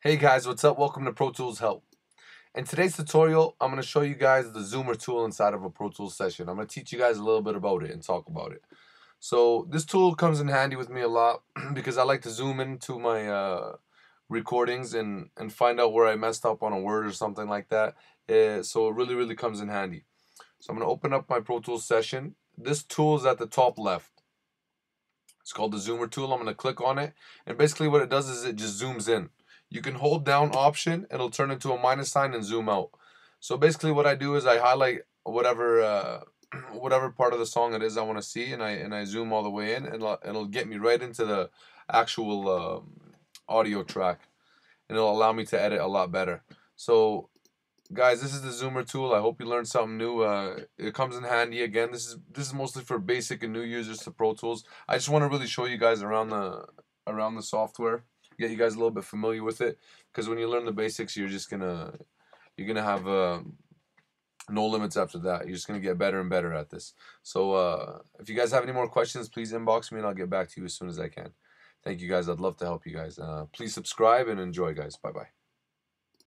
Hey guys, what's up? Welcome to Pro Tools Help. In today's tutorial, I'm going to show you guys the Zoomer tool inside of a Pro Tools session. I'm going to teach you guys a little bit about it and talk about it. So this tool comes in handy with me a lot because I like to zoom into my recordings and find out where I messed up on a word or something like that. So it really comes in handy. So I'm going to open up my Pro Tools session. This tool is at the top left. It's called the Zoomer tool. I'm going to click on it, and basically what it does is it just zooms in. You can hold down option, it'll turn into a minus sign and zoom out. So basically what I do is I highlight whatever whatever part of the song it is I want to see, and I zoom all the way in, and it'll get me right into the actual audio track, and it'll allow me to edit a lot better. So guys, this is the Zoomer tool. I hope you learned something new. It comes in handy. Again, this is mostly for basic and new users to Pro Tools. I just want to really show you guys around the software. Get you guys a little bit familiar with it, because when you learn the basics, you're just gonna have no limits after that. You're just gonna get better and better at this. So if you guys have any more questions, please inbox me and I'll get back to you as soon as I can. Thank you guys. I'd love to help you guys. Please subscribe and enjoy, guys. Bye bye.